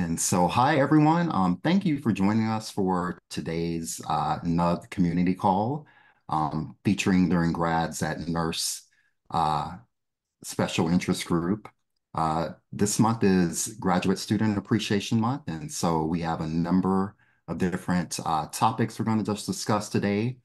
And so, hi, everyone. Thank you for joining us for today's NUG community call featuring during grads at NERS's Special Interest Group. This month is Graduate Student Appreciation Month, and so we have a number of different topics we're going to just discuss today.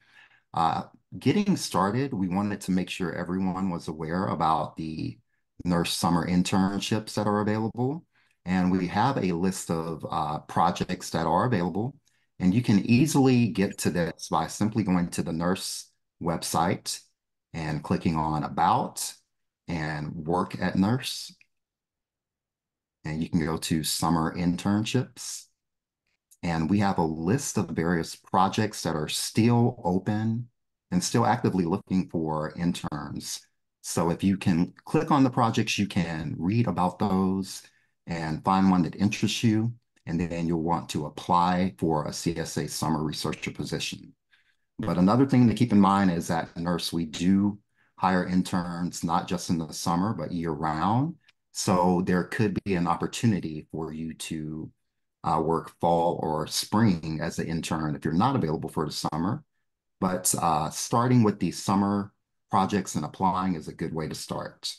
Getting started, we wanted to make sure everyone was aware about the NERS summer internships that are available. And we have a list of projects that are available, and you can easily get to this by simply going to the NERS website and clicking on About and Work at NERS. And you can go to Summer Internships. And we have a list of various projects that are still open and still actively looking for interns. So if you can click on the projects, you can read about those and find one that interests you, and then you'll want to apply for a CSA summer researcher position. But another thing to keep in mind is that NERS, we do hire interns, not just in the summer, but year round. So there could be an opportunity for you to work fall or spring as an intern if you're not available for the summer. But starting with the summer projects and applying is a good way to start.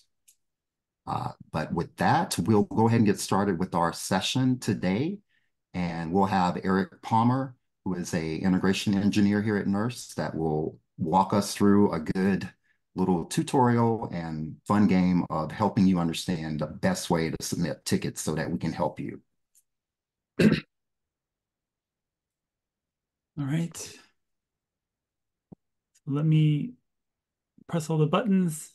But with that, we'll go ahead and get started with our session today. And we'll have Eric Palmer, who is an integration engineer here at NERS, that will walk us through a good little tutorial and fun game of helping you understand the best way to submit tickets so that we can help you. All right. So let me press all the buttons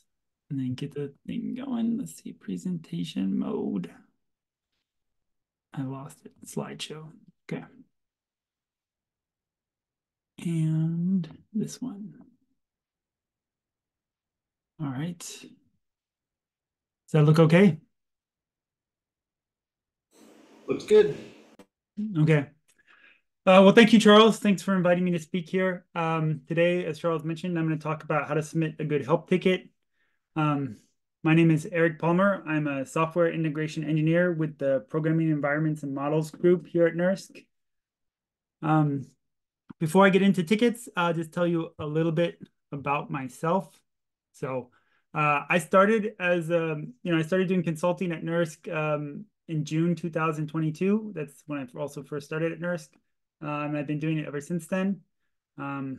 and then get the thing going. Let's see, presentation mode. I lost it, slideshow, okay. And this one. All right, does that look okay? Looks good. Okay. Well, thank you, Charles. Thanks for inviting me to speak here. Today, as Charles mentioned, I'm gonna talk about how to submit a good help ticket. My name is Eric Palmer. I'm a software integration engineer with the Programming Environments and Models group here at NERSC. Before I get into tickets, I'll just tell you a little bit about myself. So I started as I started doing consulting at NERSC in June 2022. That's when I also first started at NERSC, and I've been doing it ever since then. I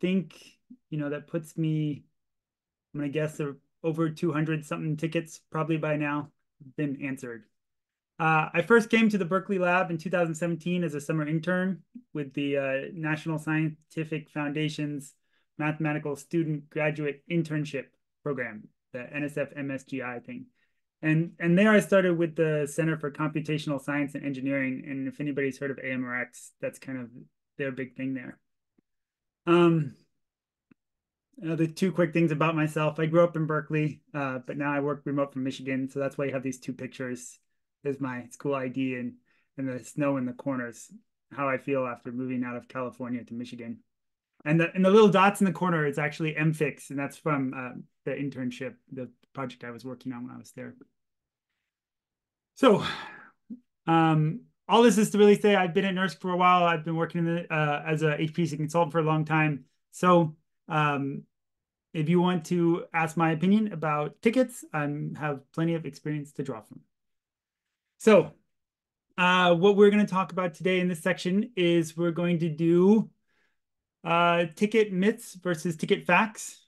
think that puts me, I'm going to guess there are over 200-something tickets probably by now have been answered. I first came to the Berkeley Lab in 2017 as a summer intern with the National Scientific Foundation's Mathematical Student Graduate Internship Program, the NSF MSGI thing. And there I started with the Center for Computational Science and Engineering. And if anybody's heard of AMRX, that's kind of their big thing there. The two quick things about myself. I grew up in Berkeley, but now I work remote from Michigan. So that's why you have these two pictures. There's my school ID and the snow in the corners, how I feel after moving out of California to Michigan. And the little dots in the corner is actually Mfix, and that's from the internship, the project I was working on when I was there. So all this is to really say I've been at NERSC for a while. I've been working in the, as a HPC consultant for a long time. So if you want to ask my opinion about tickets, I have plenty of experience to draw from. So what we're going to talk about today in this section is we're going to do ticket myths versus ticket facts,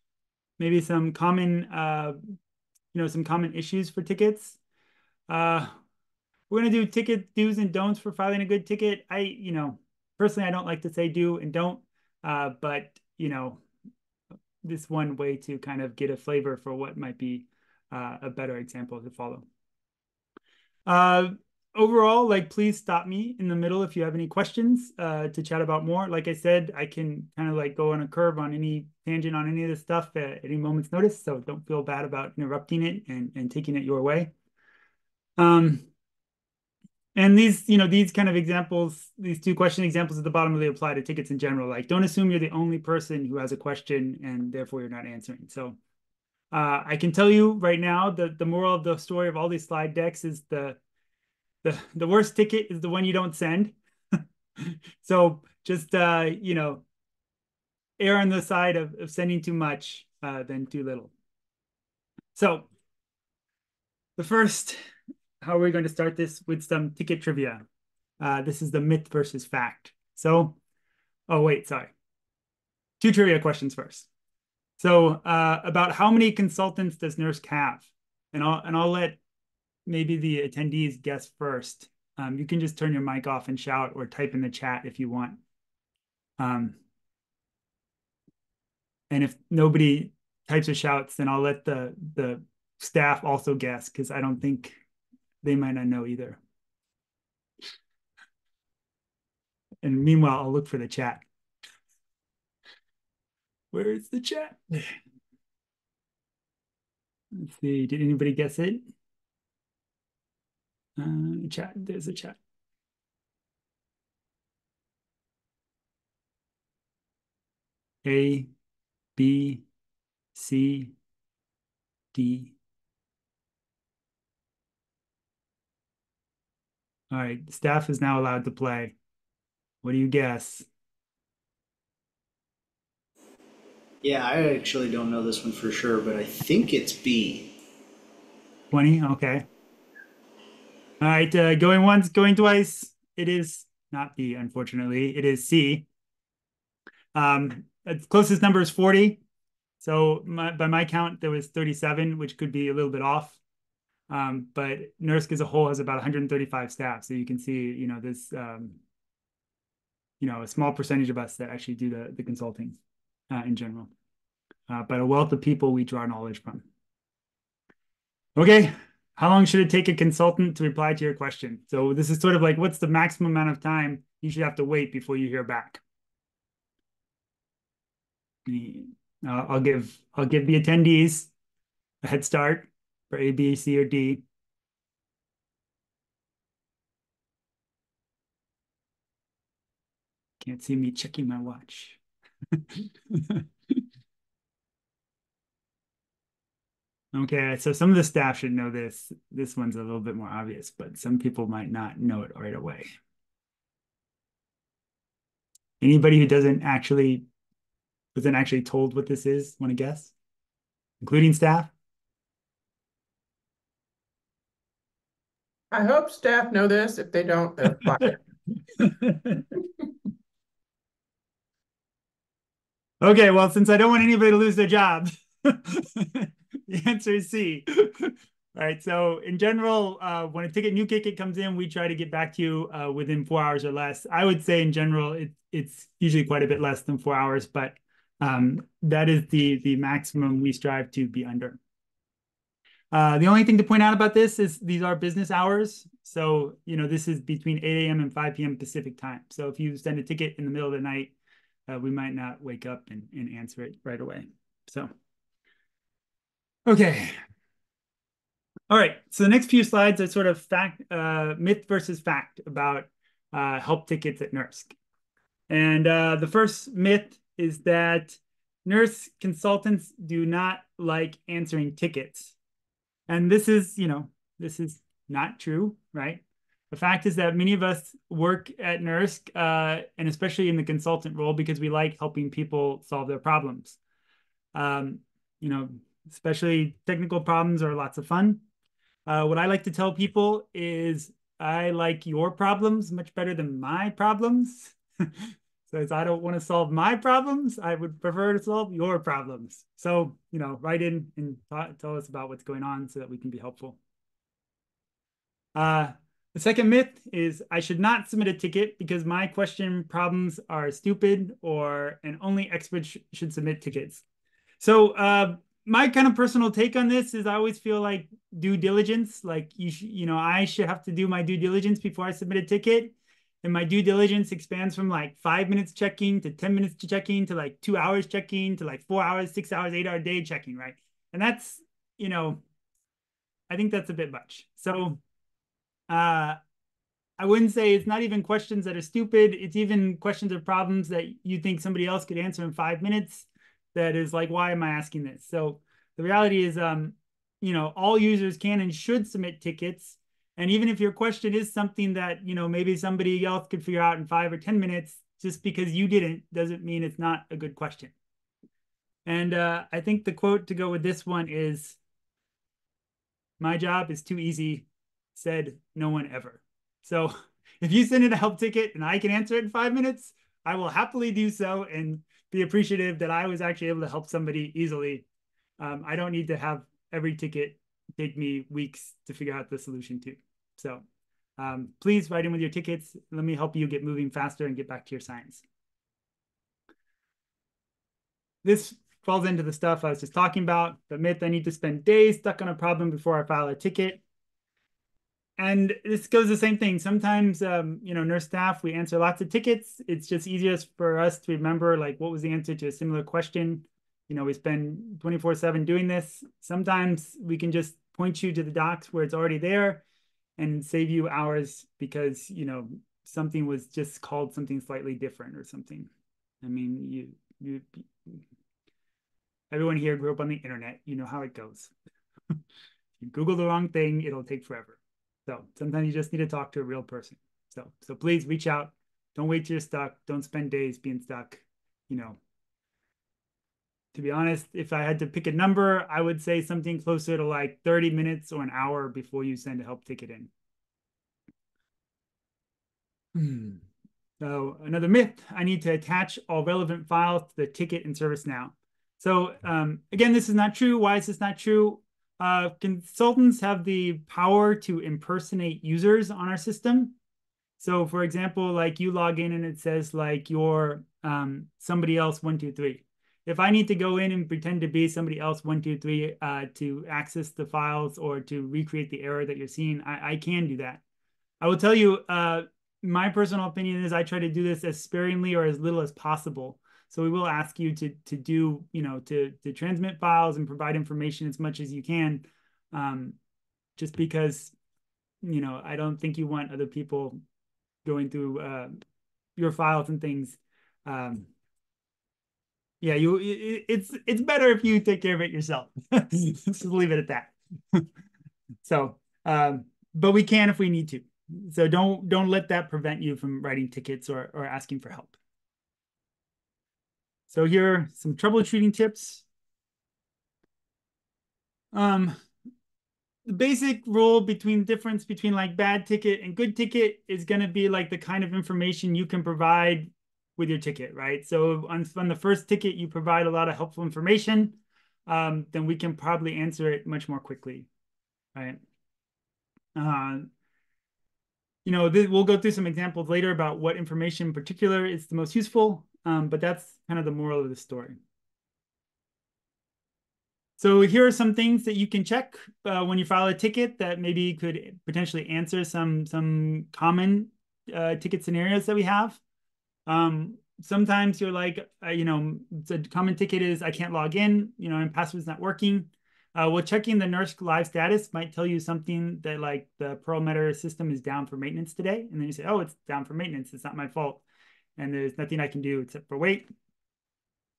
maybe some common, some common issues for tickets. We're going to do ticket do's and don'ts for filing a good ticket. Personally, I don't like to say do and don't, but, this one way to kind of get a flavor for what might be a better example to follow. Overall, please stop me in the middle if you have any questions to chat about more. Like I said, I can kind of go on a curve on any tangent on any of this stuff at any moment's notice. So don't feel bad about interrupting it and taking it your way. And these, these kind of examples, these two question examples at the bottom really apply to tickets in general. Don't assume you're the only person who has a question and therefore you're not answering. So I can tell you right now that the moral of the story of all these slide decks is the the worst ticket is the one you don't send. So just, you know, err on the side of sending too much than too little. So the first, how are we going to start this? With some ticket trivia. This is the myth versus fact. So, oh wait, sorry. Two trivia questions first. So about how many consultants does NERSC have? And I'll let maybe the attendees guess first. You can just turn your mic off and shout or type in the chat if you want. And if nobody types or shouts, then I'll let the staff also guess, because I don't think they might not know either. And meanwhile, I'll look for the chat. Where is the chat? Let's see, did anybody guess it? Chat, there's a chat. A, B, C, D. All right, staff is now allowed to play. What do you guess? Yeah, I actually don't know this one for sure, but I think it's B. 20, okay. All right, going once, going twice. It is not B, unfortunately. It is C. The closest number is 40. So by my count, there was 37, which could be a little bit off. But NERSC as a whole has about 135 staff. So you can see, you know, this, you know, a small percentage of us that actually do the consulting in general. But a wealth of people we draw knowledge from. Okay. How long should it take a consultant to reply to your question? So this is sort of like, what's the maximum amount of time you should have to wait before you hear back? I'll give the attendees a head start for A, B, C, or D. Can't see me checking my watch. Okay, so some of the staff should know this. This one's a little bit more obvious, but some people might not know it right away. Anybody who wasn't actually told what this is, want to guess? Including staff? I hope staff know this. If they don't, they're fired. Okay, well, since I don't want anybody to lose their job, the answer is C. All right, so in general, when a new ticket comes in, we try to get back to you within 4 hours or less. I would say in general, it's usually quite a bit less than 4 hours, but that is the maximum we strive to be under. The only thing to point out about this is these are business hours. So, you know, this is between 8 a.m. and 5 p.m. Pacific time. So if you send a ticket in the middle of the night, we might not wake up and answer it right away. So. Okay. All right. So the next few slides are sort of myth versus fact about help tickets at NERSC. And the first myth is that NERSC consultants do not like answering tickets. And this is, you know, this is not true, right? The fact is that many of us work at NERSC, and especially in the consultant role, because we like helping people solve their problems. You know, especially technical problems are lots of fun. What I like to tell people is I like your problems much better than my problems. So as I don't want to solve my problems, I would prefer to solve your problems. So, you know, write in and tell us about what's going on so that we can be helpful. The second myth is I should not submit a ticket because my question problems are stupid and only experts should submit tickets. So, my kind of personal take on this is I always feel like due diligence, like I should have to do my due diligence before I submit a ticket. And my due diligence expands from like 5 minutes checking to 10 minutes checking to like 2 hours checking to like 4 hours, 6 hours, 8 hour day checking, right? And that's, you know, I think that's a bit much. So I wouldn't say it's not even questions that are stupid. It's even questions or problems that you think somebody else could answer in 5 minutes. That is like, why am I asking this? So the reality is, you know, all users can and should submit tickets. And even if your question is something that, you know, maybe somebody else could figure out in 5 or 10 minutes, just because you didn't doesn't mean it's not a good question. And I think the quote to go with this one is, "My job is too easy," said no one ever. So if you send in a help ticket and I can answer it in 5 minutes, I will happily do so and be appreciative that I was actually able to help somebody easily. I don't need to have every ticket take me weeks to figure out the solution to. So please write in with your tickets. Let me help you get moving faster and get back to your science. This falls into the stuff I was just talking about. The myth, I need to spend days stuck on a problem before I file a ticket. And this goes the same thing. Sometimes, you know, nurse staff, we answer lots of tickets. It's just easier for us to remember, like, what was the answer to a similar question? You know, we spend 24/7 doing this. Sometimes we can just point you to the docs where it's already there and save you hours because, you know, something was just called something slightly different or something. I mean, everyone here grew up on the internet. You know how it goes. You Google the wrong thing, it'll take forever. So sometimes you just need to talk to a real person. So please reach out. Don't wait till you're stuck. Don't spend days being stuck. You know, to be honest, if I had to pick a number, I would say something closer to like 30 minutes or an hour before you send a help ticket in. So another myth, I need to attach all relevant files to the ticket in ServiceNow. So again, this is not true. Why is this not true? Consultants have the power to impersonate users on our system. So for example, like you log in and it says like you're somebody else 1, 2, 3. If I need to go in and pretend to be somebody else 1, 2, 3 to access the files or to recreate the error that you're seeing, I can do that. I will tell you, my personal opinion is I try to do this as sparingly or as little as possible. So we will ask you to do, you know, to transmit files and provide information as much as you can, just because, you know, I don't think you want other people going through your files and things. Yeah, it's better if you take care of it yourself. Just leave it at that. So, but we can if we need to. So don't let that prevent you from writing tickets or asking for help. So here are some troubleshooting tips. The basic rule difference between like bad ticket and good ticket is going to be like the kind of information you can provide with your ticket, right? So on the first ticket, you provide a lot of helpful information, then we can probably answer it much more quickly, right? You know, we'll go through some examples later about what information in particular is the most useful. But that's kind of the moral of the story. So here are some things that you can check when you file a ticket that maybe could potentially answer some common ticket scenarios that we have. Sometimes you're like, you know, the common ticket is I can't log in, you know, and password's not working. Well, checking the NERSC live status might tell you something that like the Perlmutter system is down for maintenance today. And then you say, oh, it's down for maintenance. It's not my fault. And there's nothing I can do except for wait.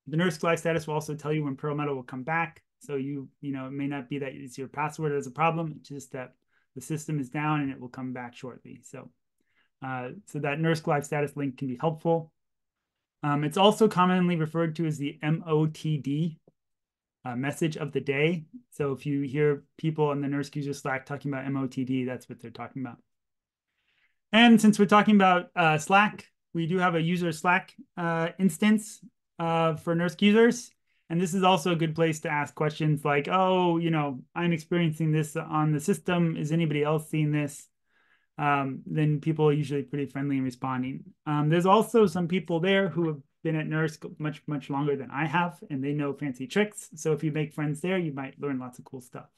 The NERSC live status will also tell you when Perlmutter will come back. So you know, it may not be that it's your password as a problem, it's just that the system is down and it will come back shortly. So, so that NERSC live status link can be helpful. It's also commonly referred to as the MOTD, message of the day. So if you hear people on the NERSC user Slack talking about MOTD, that's what they're talking about. And since we're talking about Slack, we do have a user Slack instance for NERSC users. And this is also a good place to ask questions like, oh, you know, I'm experiencing this on the system. Is anybody else seeing this? Then people are usually pretty friendly in responding. There's also some people there who have been at NERSC much, much longer than I have, and they know fancy tricks. So if you make friends there, you might learn lots of cool stuff.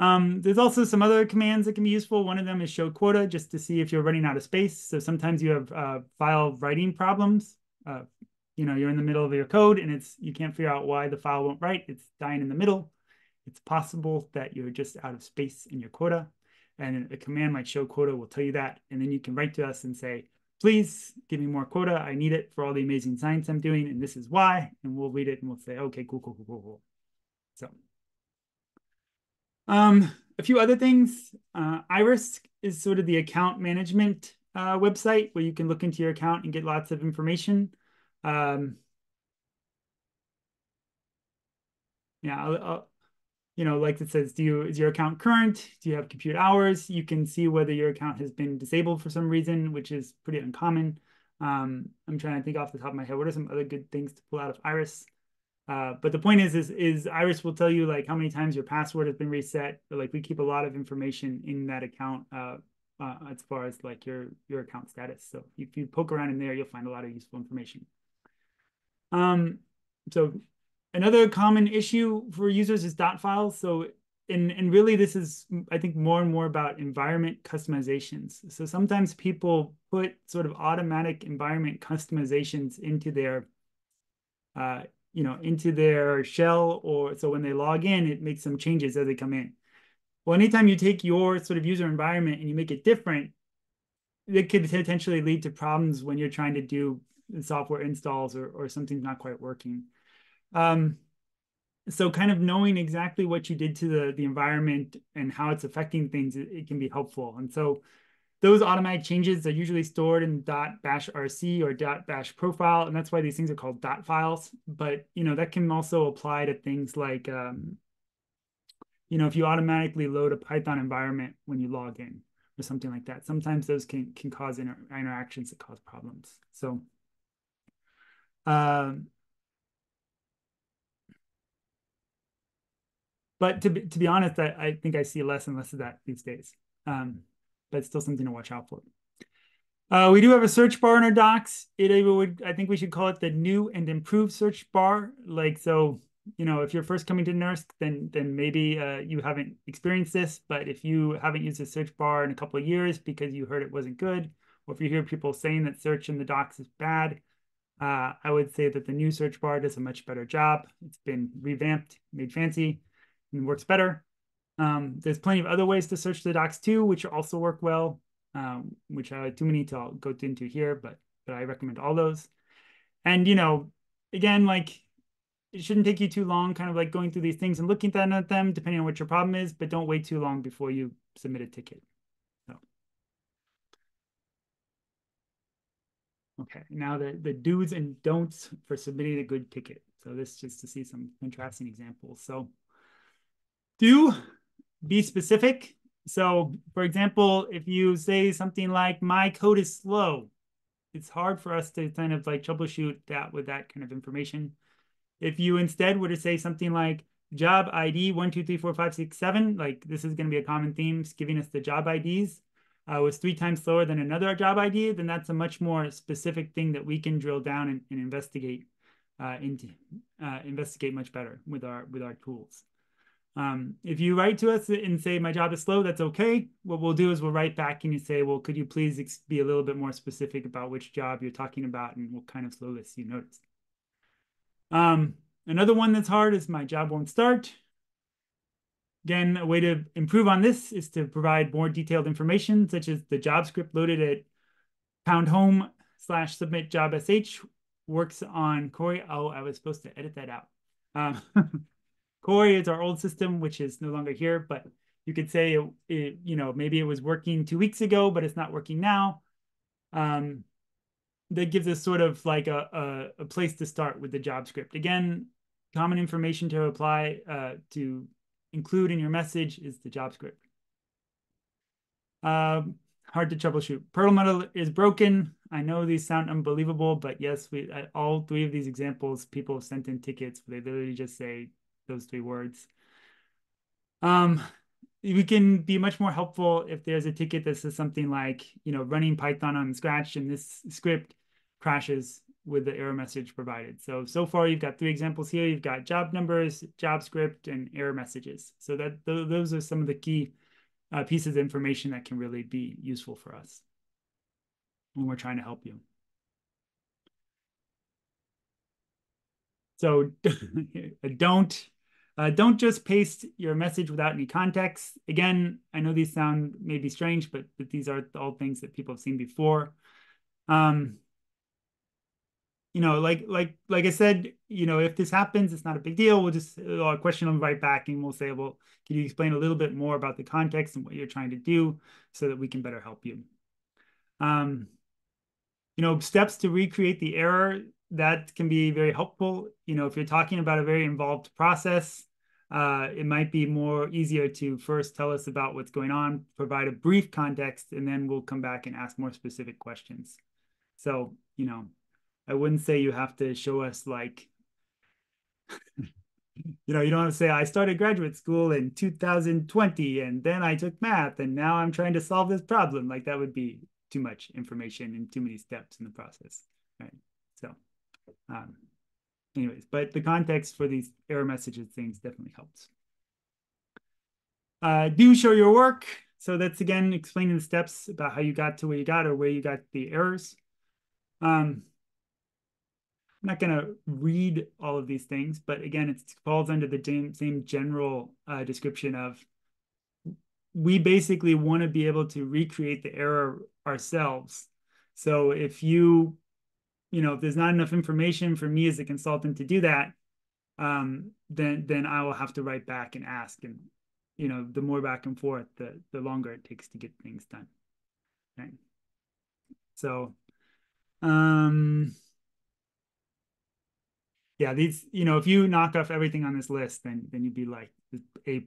There's also some other commands that can be useful. One of them is show quota, just to see if you're running out of space. So sometimes you have file writing problems. You know, you're in the middle of your code and you can't figure out why the file won't write. It's dying in the middle. It's possible that you're just out of space in your quota. And a command like show quota will tell you that. And then you can write to us and say, please give me more quota. I need it for all the amazing science I'm doing. And this is why. And we'll read it and we'll say, okay, cool. So A few other things, iRIS is sort of the account management website where you can look into your account and get lots of information. You know, like it says, is your account current? Do you have compute hours? You can see whether your account has been disabled for some reason, which is pretty uncommon. I'm trying to think off the top of my head, what are some other good things to pull out of iRIS? But the point is iRIS will tell you like how many times your password has been reset. But, like, we keep a lot of information in that account as far as like your account status. So if you poke around in there, you'll find a lot of useful information. So another common issue for users is dot files. So and really this is, I think, more and more about environment customizations. So sometimes people put sort of automatic environment customizations into their into their shell, or so when they log in, it makes some changes as they come in. Well, anytime you take your sort of user environment and you make it different, it could potentially lead to problems when you're trying to do software installs or something's not quite working. So kind of knowing exactly what you did to the environment and how it's affecting things, it can be helpful. And so those automatic changes are usually stored in .bashrc or .bashprofile, and that's why these things are called dot files. But, you know, that can also apply to things like, if you automatically load a Python environment when you log in or something like that. Sometimes those can cause interactions that cause problems. So, but to be honest, I think I see less and less of that these days. But it's still something to watch out for. We do have a search bar in our docs. I think we should call it the new and improved search bar. Like, so, you know, if you're first coming to NERSC, then maybe you haven't experienced this. But if you haven't used the search bar in a couple of years because you heard it wasn't good, or if you hear people saying that search in the docs is bad, I would say that the new search bar does a much better job. It's been revamped, made fancy, and works better. There's plenty of other ways to search the docs too, which also work well, which are too many to go into here, but I recommend all those. And, you know, again, like, it shouldn't take you too long kind of like going through these things and looking at them, depending on what your problem is, but don't wait too long before you submit a ticket. So, okay, now the do's and don'ts for submitting a good ticket. So this just to see some contrasting examples. So do be specific. So, for example, if you say something like, my code is slow, it's hard for us to kind of like troubleshoot that with that kind of information. If you instead were to say something like, job ID 1, 2, 3, 4, 5, 6, 7, like this is going to be a common theme, giving us the job IDs was 3 times slower than another job ID, then that's a much more specific thing that we can drill down and investigate much better with our tools. If you write to us and say, my job is slow, that's okay. What we'll do is we'll write back and you say, well, could you please be a little bit more specific about which job you're talking about and what kind of slowness you noticed. Another one that's hard is my job won't start. Again, a way to improve on this is to provide more detailed information, such as the job script loaded at #home/submit job sh works on Cori. Oh, I was supposed to edit that out. Cori is our old system, which is no longer here, but you could say, maybe it was working 2 weeks ago, but it's not working now. That gives us sort of like a place to start with the job script. Again, common information to apply to include in your message is the job script. Hard to troubleshoot. Perlmutter is broken. I know these sound unbelievable, but yes, at all 3 of these examples, people have sent in tickets where they literally just say, those 3 words. We can be much more helpful if there's a ticket that says something like, running Python on scratch and this script crashes with the error message provided. So far you've got 3 examples here. You've got job numbers, job script, and error messages. So that those are some of the key pieces of information that can really be useful for us when we're trying to help you. So don't just paste your message without any context. Again, I know these sound maybe strange, but these are all things that people have seen before. you know, like I said, you know, if this happens, it's not a big deal. We'll just question them right back, and we'll say, well, can you explain a little bit more about the context and what you're trying to do so that we can better help you? You know, steps to recreate the error, that can be very helpful. You know, if you're talking about a very involved process, it might be more easier to first tell us about what's going on, provide a brief context, and then we'll come back and ask more specific questions. So, you know, I wouldn't say you have to show us like, you know, you don't have to say, I started graduate school in 2020, and then I took math, and now I'm trying to solve this problem. Like, that would be too much information and too many steps in the process, right? So anyways, but the context for these error messages things definitely helps. Do show your work. So that's, again, explaining the steps about how you got to where you got or where you got the errors. I'm not going to read all of these things, but again, it falls under the same general description of, we basically want to be able to recreate the error ourselves. So if you, you know, if there's not enough information for me as a consultant to do that, then I will have to write back and ask. And, you know, the more back and forth, the longer it takes to get things done. Right. So, yeah, these, you know, if you knock off everything on this list, then you'd be like the A+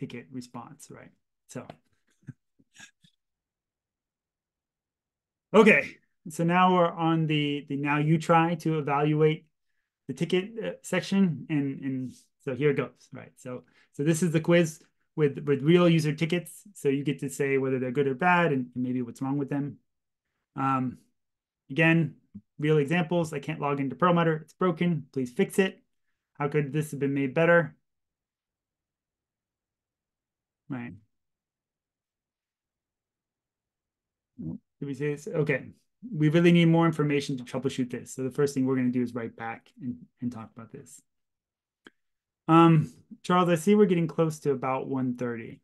ticket response, right? So, okay. So now we're on the now you try to evaluate the ticket section. And so here it goes, right? So this is the quiz with real user tickets. So you get to say whether they're good or bad and maybe what's wrong with them. Again, real examples. I can't log into Perlmutter. It's broken. Please fix it. How could this have been made better? Right. Did we say this? Okay. We really need more information to troubleshoot this. So the first thing we're going to do is write back and talk about this. Charles, I see we're getting close to about 1:30.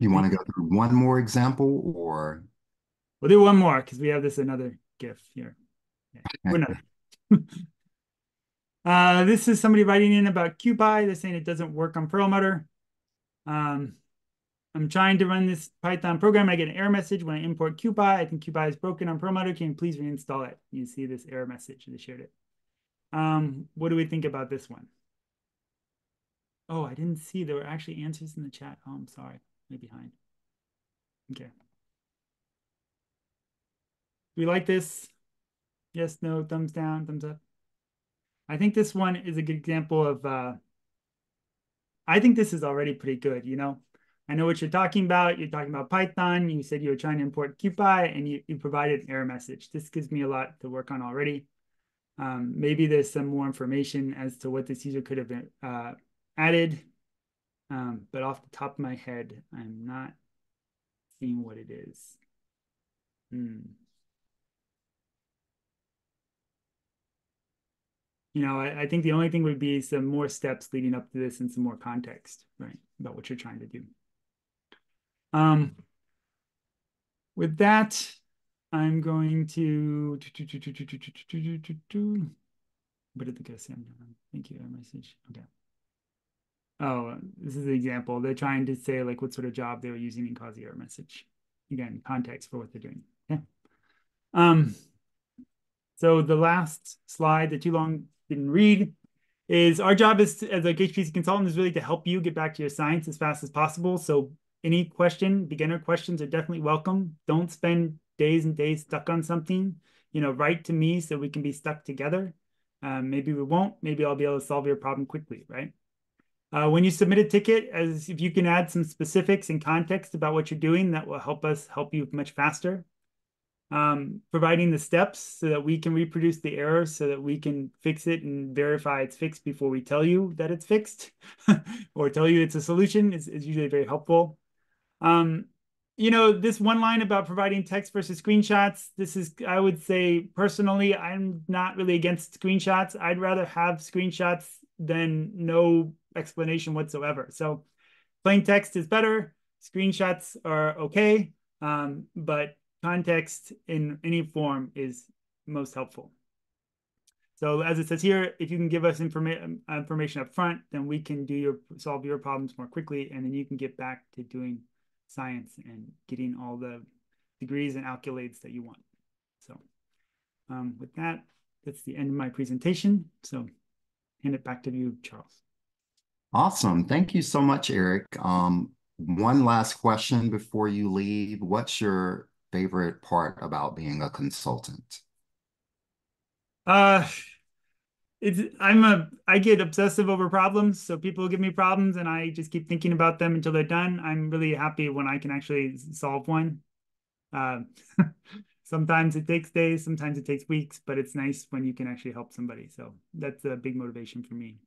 You want to go through one more example, or? We'll do one more because we have this another GIF here. Yeah, another. This is somebody writing in about QPy. They're saying it doesn't work on Perlmutter. I'm trying to run this Python program. I get an error message when I import QPy. I think QPy is broken on Perlmutter. Can you please reinstall it? You see this error message. They shared it. What do we think about this one? Oh, I didn't see. There were actually answers in the chat. Oh, I'm sorry. I'm behind. Okay. Do we like this? Yes, no, thumbs down, thumbs up. I think this one is a good example of, I think this is already pretty good, you know? I know what you're talking about. You're talking about Python. You said you were trying to import QPy, and you provided an error message. This gives me a lot to work on already. Maybe there's some more information as to what this user could have added. But off the top of my head, I'm not seeing what it is. You know, I think the only thing would be some more steps leading up to this and some more context, right, about what you're trying to do. With that, I'm going to what did the guy say? Thank you, error message. Okay. Oh, this is an example. They're trying to say like what sort of job they were using and cause the error message. Again, context for what they're doing. Yeah. So the last slide that too long didn't read is our job is as a HPC consultant is really to help you get back to your science as fast as possible. So any question, beginner questions are definitely welcome. Don't spend days and days stuck on something. You know, write to me so we can be stuck together. Maybe we won't. Maybe I'll be able to solve your problem quickly, right? When you submit a ticket, as if you can add some specifics and context about what you're doing, that will help us help you much faster. Providing the steps so that we can reproduce the error so that we can fix it and verify it's fixed before we tell you that it's fixed or tell you it's a solution is usually very helpful. You know, this one line about providing text versus screenshots, this is, I would say personally, I'm not really against screenshots. I'd rather have screenshots than no explanation whatsoever. So plain text is better. Screenshots are okay. But context in any form is most helpful. So as it says here, if you can give us information up front, then we can do solve your problems more quickly, and then you can get back to doing science and getting all the degrees and accolades that you want. So with that, that's the end of my presentation. So hand it back to you, Charles. Awesome. Thank you so much, Eric. One last question before you leave. What's your favorite part about being a consultant? I get obsessive over problems. So people give me problems and I just keep thinking about them until they're done. I'm really happy when I can actually solve one. Sometimes it takes days, sometimes it takes weeks, but it's nice when you can actually help somebody. So that's a big motivation for me.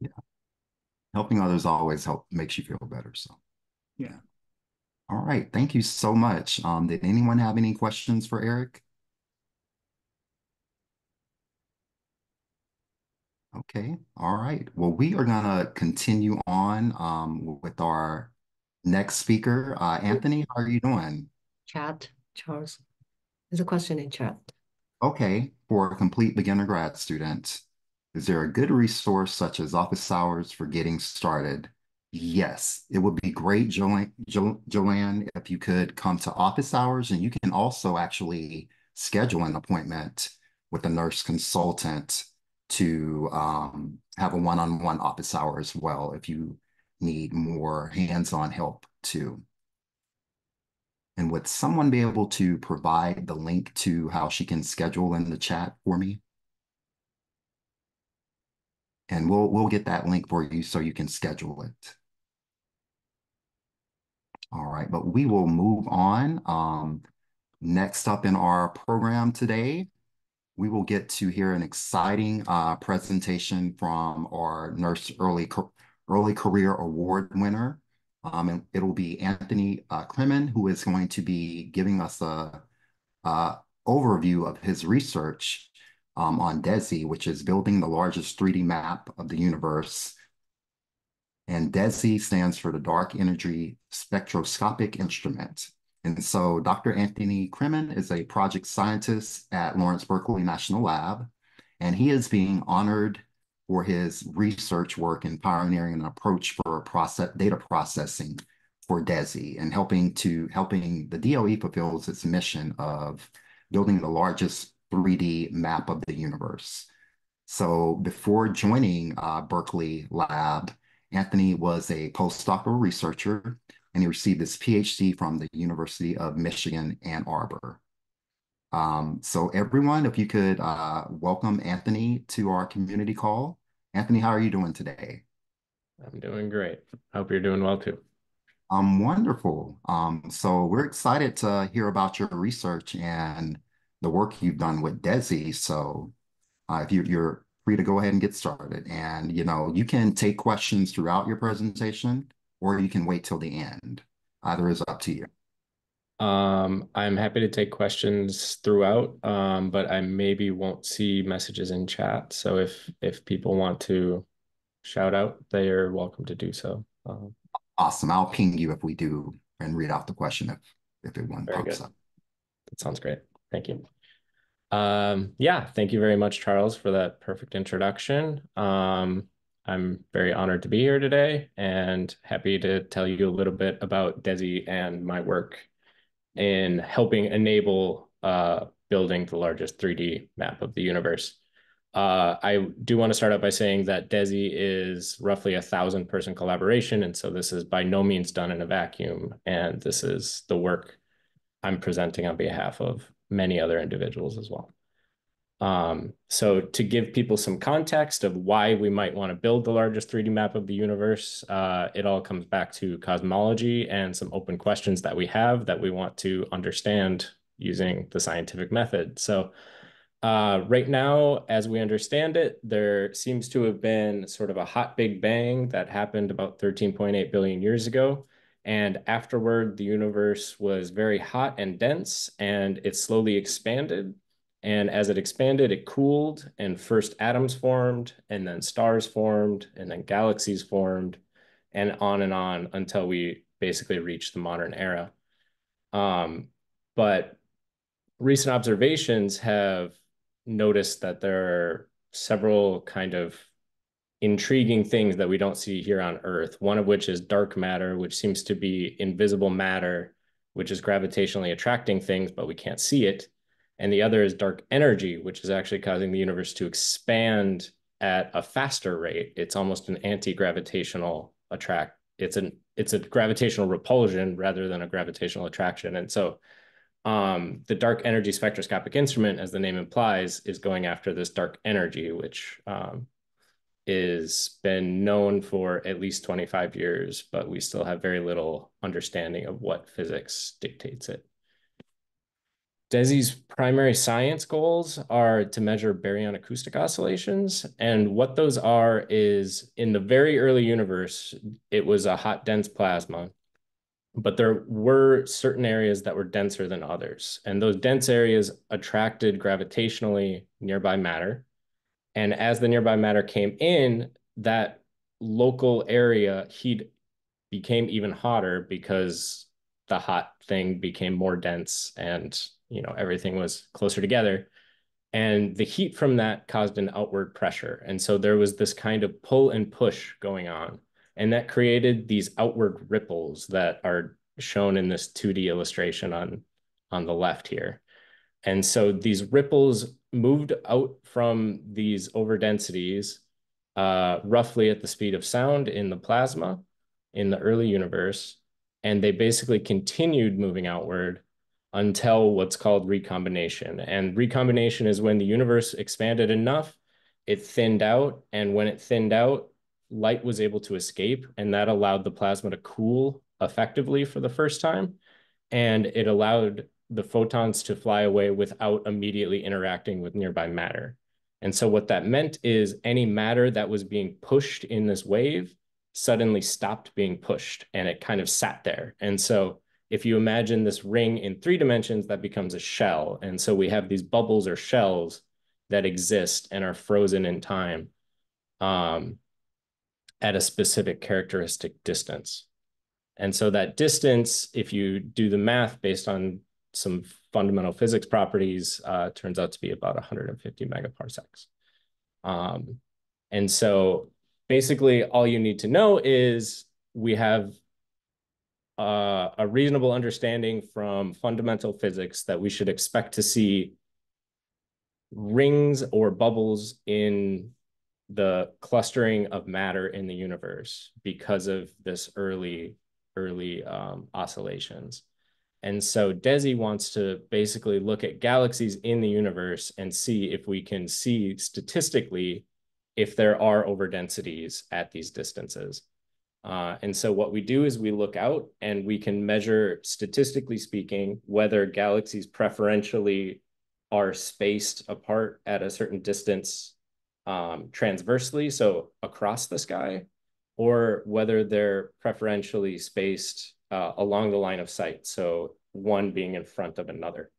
Yeah. Helping others always makes you feel better. So yeah. All right. Thank you so much. Did anyone have any questions for Eric? Okay. All right. Well, we are going to continue on with our next speaker. Anthony, how are you doing? Chat, Charles. There's a question in chat. Okay. For a complete beginner grad student, is there a good resource such as office hours for getting started? Yes, it would be great, Joanne, if you could come to office hours, and you can also actually schedule an appointment with a nurse consultant to have a one-on-one office hour as well if you need more hands-on help too. And would someone be able to provide the link to how she can schedule in the chat for me? And we'll get that link for you so you can schedule it. All right, but we will move on. Next up in our program today, we will get to hear an exciting presentation from our Nurse Early Career Award winner. And it'll be Anthony Kremin, who is going to be giving us an overview of his research on DESI, which is building the largest 3D map of the universe. And DESI stands for the Dark Energy Spectroscopic Instrument. And so Dr. Anthony Kremin is a project scientist at Lawrence Berkeley National Lab, and he is being honored for his research work in pioneering an approach for data processing for DESI and helping the DOE fulfills its mission of building the largest 3D map of the universe. So before joining Berkeley Lab, Anthony was a postdoctoral researcher, and he received his PhD from the University of Michigan, Ann Arbor. So everyone, if you could welcome Anthony to our community call. Anthony, how are you doing today? I'm doing great. Hope you're doing well too. I'm wonderful. So we're excited to hear about your research and the work you've done with DESI. So if you're free to go ahead and get started. And you can take questions throughout your presentation, or you can wait till the end. Either is up to you. I'm happy to take questions throughout, but I maybe won't see messages in chat. So if people want to shout out, they are welcome to do so. Awesome. I'll ping you if we do and read out the question if it one pops up. That sounds great. Thank you. Yeah, thank you very much, Charles, for that perfect introduction. I'm very honored to be here today and happy to tell you a little bit about DESI and my work in helping enable building the largest 3D map of the universe. I do want to start out by saying that DESI is roughly a 1,000-person collaboration, and so this is by no means done in a vacuum, and this is the work I'm presenting on behalf of many other individuals as well. So to give people some context of why we might want to build the largest 3D map of the universe, it all comes back to cosmology and some open questions that we have that we want to understand using the scientific method. So right now, as we understand it, there seems to have been sort of a hot Big Bang that happened about 13.8 billion years ago. And afterward, the universe was very hot and dense, and it slowly expanded. And as it expanded, it cooled, and first atoms formed, and then stars formed, and then galaxies formed, and on until we basically reached the modern era. But recent observations have noticed that there are several kind of intriguing things that we don't see here on Earth, one of which is dark matter, which seems to be invisible matter, which is gravitationally attracting things, but we can't see it. And the other is dark energy, which is actually causing the universe to expand at a faster rate. It's almost an anti-gravitational attract. It's a gravitational repulsion rather than a gravitational attraction. And so the Dark Energy Spectroscopic Instrument, as the name implies, is going after this dark energy, which is been known for at least 25 years, but we still have very little understanding of what physics dictates it. DESI's primary science goals are to measure baryon acoustic oscillations. And what those are is, in the very early universe, it was a hot, dense plasma, but there were certain areas that were denser than others. And those dense areas attracted gravitationally nearby matter. And as the nearby matter came in, that local area heat became even hotter because the hot thing became more dense and, you know, everything was closer together. And the heat from that caused an outward pressure. And so there was this kind of pull and push going on. And that created these outward ripples that are shown in this 2D illustration on the left here. And so these ripples moved out from these overdensities roughly at the speed of sound in the plasma in the early universe. And they basically continued moving outward until what's called recombination. And recombination is when the universe expanded enough, it thinned out. And when it thinned out, light was able to escape. And that allowed the plasma to cool effectively for the first time. And it allowed the photons to fly away without immediately interacting with nearby matter. And so what that meant is any matter that was being pushed in this wave suddenly stopped being pushed, and it kind of sat there. And so if you imagine this ring in 3 dimensions, that becomes a shell. And so we have these bubbles or shells that exist and are frozen in time at a specific characteristic distance. And so that distance, if you do the math based on some fundamental physics properties, turns out to be about 150 megaparsecs. And so basically all you need to know is we have a reasonable understanding from fundamental physics that we should expect to see rings or bubbles in the clustering of matter in the universe because of this early oscillations. And so DESI wants to basically look at galaxies in the universe and see if we can see statistically if there are overdensities at these distances. And so what we do is we look out and we can measure, statistically speaking, whether galaxies preferentially are spaced apart at a certain distance transversely, so across the sky, or whether they're preferentially spaced along the line of sight, so one being in front of another.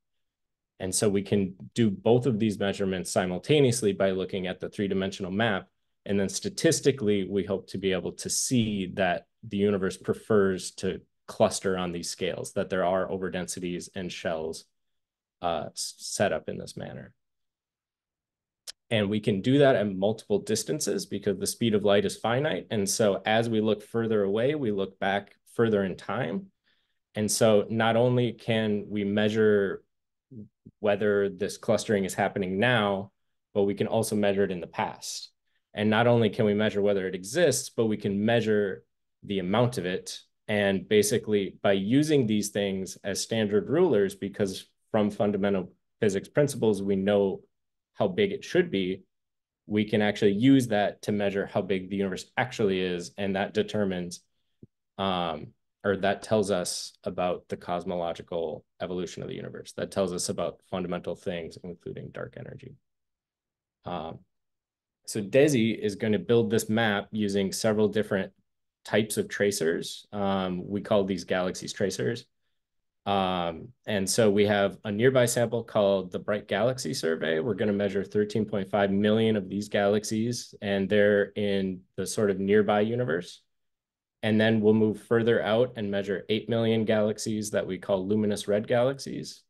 And so we can do both of these measurements simultaneously by looking at the 3-dimensional map. And then statistically, we hope to be able to see that the universe prefers to cluster on these scales, that there are overdensities and shells set up in this manner. And we can do that at multiple distances because the speed of light is finite. And so as we look further away, we look back further in time. And so not only can we measure whether this clustering is happening now, but we can also measure it in the past. And not only can we measure whether it exists, but we can measure the amount of it. And basically by using these things as standard rulers, because from fundamental physics principles, we know how big it should be, we can actually use that to measure how big the universe actually is. And that determines, or that tells us about the cosmological evolution of the universe. That tells us about fundamental things, including dark energy. So DESI is going to build this map using several different types of tracers. We call these galaxies tracers. And so we have a nearby sample called the Bright Galaxy Survey. We're going to measure 13.5 million of these galaxies, and they're in the sort of nearby universe. And then we'll move further out and measure 8 million galaxies that we call luminous red galaxies.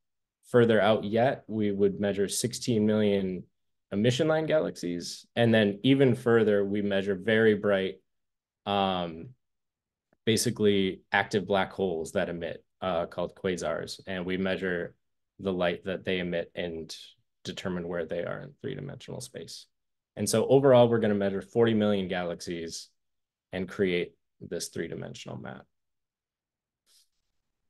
Further out yet, we would measure 16 million emission line galaxies. And then even further, we measure very bright, basically active black holes that emit, called quasars. And we measure the light that they emit and determine where they are in three-dimensional space. And so overall, we're going to measure 40 million galaxies and create this three-dimensional map.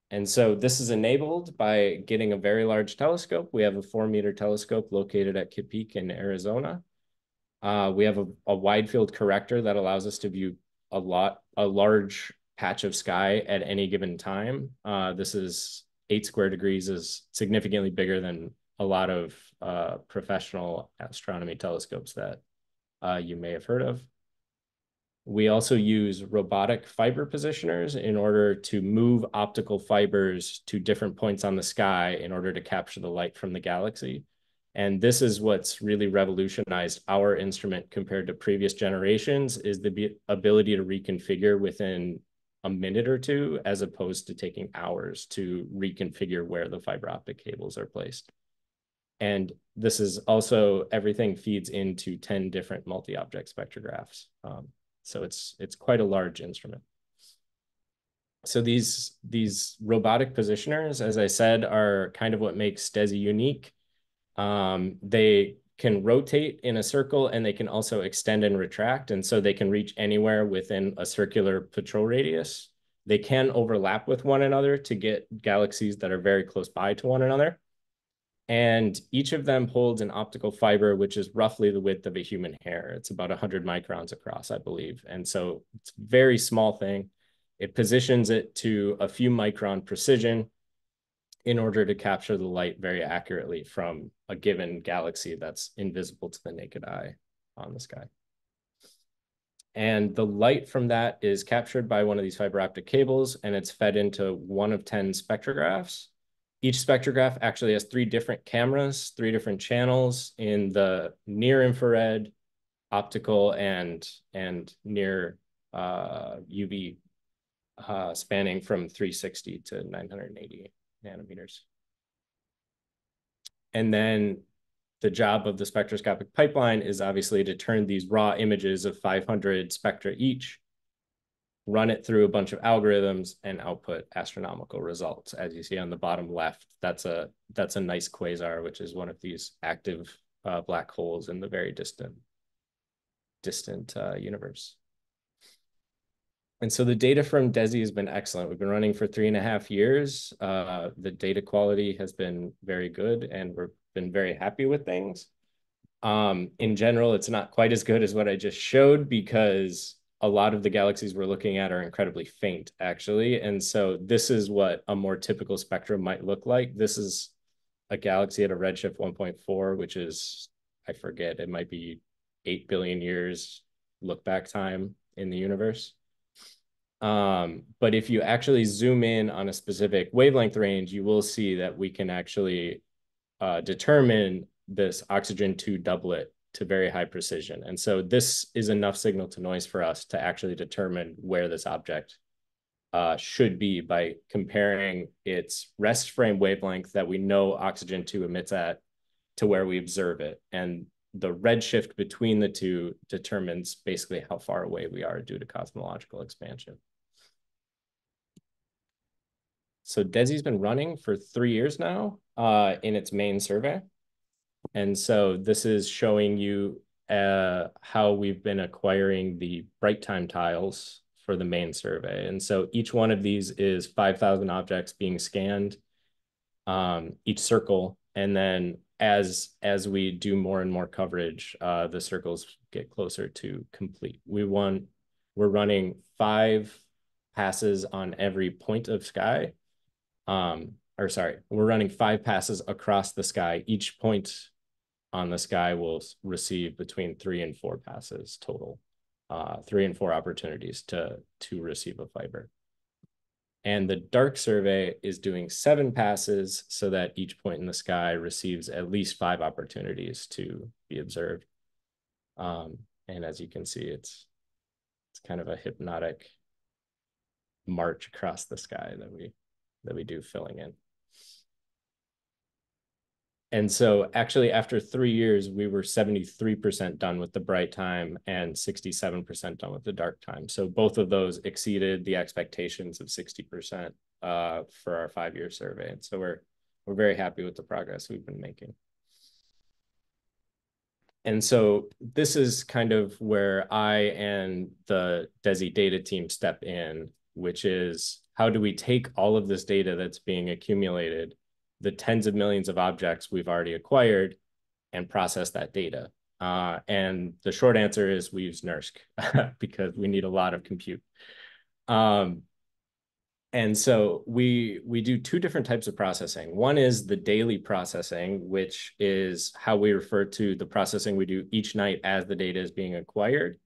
And so this is enabled by getting a very large telescope. We have a 4-meter telescope located at Kitt Peak in Arizona. We have a wide field corrector that allows us to view a large patch of sky at any given time. This is 8 square degrees, is significantly bigger than a lot of professional astronomy telescopes that you may have heard of. We also use robotic fiber positioners in order to move optical fibers to different points on the sky in order to capture the light from the galaxy. And this is what's really revolutionized our instrument compared to previous generations, is the ability to reconfigure within a minute or two, as opposed to taking hours to reconfigure where the fiber optic cables are placed. And this is also, everything feeds into 10 different multi-object spectrographs. So it's quite a large instrument. So these robotic positioners, as I said, are kind of what makes DESI unique. They can rotate in a circle, and they can also extend and retract. And so they can reach anywhere within a circular patrol radius. They can overlap with one another to get galaxies that are very close by to one another. And each of them holds an optical fiber, which is roughly the width of a human hair. It's about 100 microns across, I believe. And so it's a very small thing. It positions it to a few micron precision in order to capture the light very accurately from a given galaxy that's invisible to the naked eye on the sky. And the light from that is captured by one of these fiber optic cables, and it's fed into one of 10 spectrographs. Each spectrograph actually has 3 different cameras, 3 different channels in the near infrared, optical, and near UV, spanning from 360 to 980 nanometers. And then the job of the spectroscopic pipeline is obviously to turn these raw images of 500 spectra each, run it through a bunch of algorithms, and output astronomical results. As you see on the bottom left, that's a nice quasar, which is one of these active black holes in the very distant universe. And so the data from DESI has been excellent. We've been running for 3.5 years. The data quality has been very good, and we've been very happy with things. In general, it's not quite as good as what I just showed, because a lot of the galaxies we're looking at are incredibly faint, actually. And so this is what a more typical spectrum might look like. This is a galaxy at a redshift 1.4, which is, I forget, it might be 8 billion years look back time in the universe. But if you actually zoom in on a specific wavelength range, you will see that we can actually determine this oxygen-2 doublet to very high precision. And so this is enough signal to noise for us to actually determine where this object should be by comparing its rest frame wavelength that we know oxygen-2 emits at to where we observe it. And the redshift between the two determines basically how far away we are due to cosmological expansion. So DESI's been running for 3 years now in its main survey. And so this is showing you how we've been acquiring the bright time tiles for the main survey. And so each one of these is 5,000 objects being scanned, each circle. And then as we do more and more coverage, the circles get closer to complete. We're running 5 passes on every point of sky. We're running 5 passes across the sky. Each point on the sky will receive between 3 and 4 passes total, 3 and 4 opportunities to receive a fiber. And the dark survey is doing 7 passes so that each point in the sky receives at least 5 opportunities to be observed. And as you can see, it's kind of a hypnotic march across the sky that we do filling in. And so actually after 3 years, we were 73% done with the bright time and 67% done with the dark time. So both of those exceeded the expectations of 60% for our 5-year survey. And so we're very happy with the progress we've been making. And so this is kind of where I and the DESI data team step in, which is how do we take all of this data that's being accumulated, the tens of millions of objects we've already acquired, and process that data? And the short answer is we use NERSC because we need a lot of compute. And so we do two different types of processing. One is the daily processing, which is how we refer to the processing we do each night as the data is being acquired.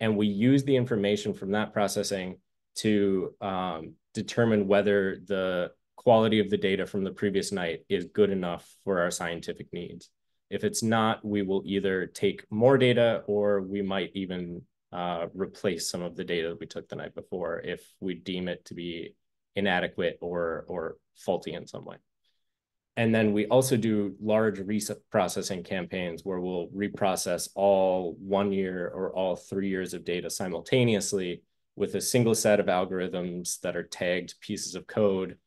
And we use the information from that processing to determine whether the quality of the data from the previous night is good enough for our scientific needs. If it's not, we will either take more data or we might even replace some of the data that we took the night before if we deem it to be inadequate or faulty in some way. And then we also do large reprocessing campaigns where we'll reprocess all 1 year or all 3 years of data simultaneously with a single set of algorithms that are tagged pieces of code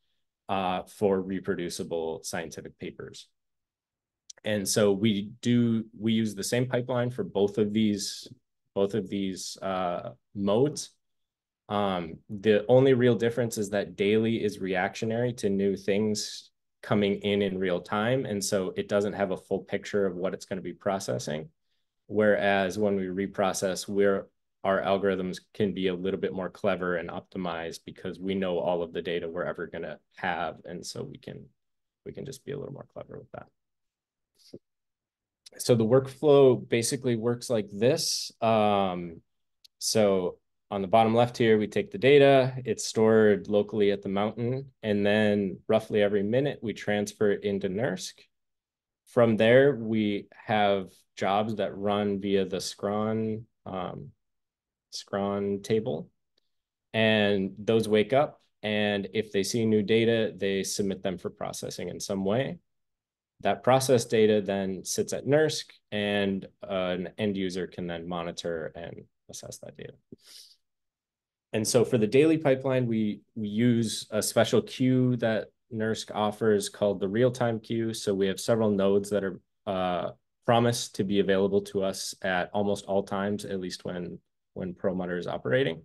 for reproducible scientific papers. And so we use the same pipeline for both of these modes. The only real difference is that daily is reactionary to new things coming in real time. And so it doesn't have a full picture of what it's going to be processing. Whereas when we reprocess, our algorithms can be a little bit more clever and optimized because we know all of the data we're ever going to have. And so we can just be a little more clever with that. So the workflow basically works like this. So on the bottom left here, we take the data, it's stored locally at the mountain, and then roughly every minute we transfer it into NERSC. From there, we have jobs that run via the Scron table, and those wake up, and if they see new data, they submit them for processing in some way. That processed data then sits at NERSC, and an end user can then monitor and assess that data. And so for the daily pipeline, we use a special queue that NERSC offers called the real-time queue. So we have several nodes that are promised to be available to us at almost all times, at least when Perlmutter is operating.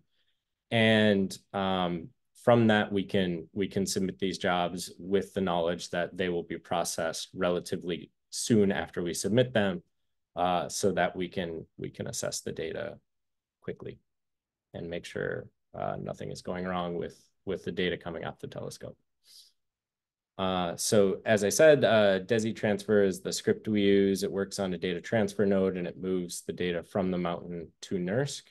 And from that, we can submit these jobs with the knowledge that they will be processed relatively soon after we submit them, so that we can assess the data quickly and make sure nothing is going wrong with the data coming off the telescope. So as I said, DESI transfer is the script we use. It works on a data transfer node and it moves the data from the mountain to NERSC.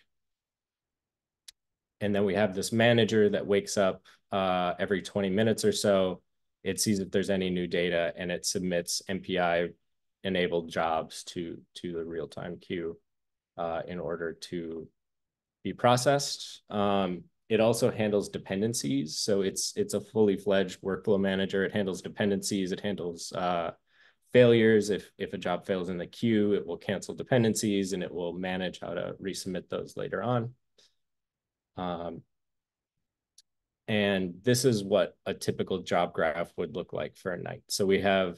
And then we have this manager that wakes up every 20 minutes or so. It sees if there's any new data and it submits MPI-enabled jobs to the real-time queue in order to be processed. It also handles dependencies. So it's a fully-fledged workflow manager. It handles dependencies. It handles failures. If a job fails in the queue, it will cancel dependencies and it will manage how to resubmit those later on. And this is what a typical job graph would look like for a night. So we have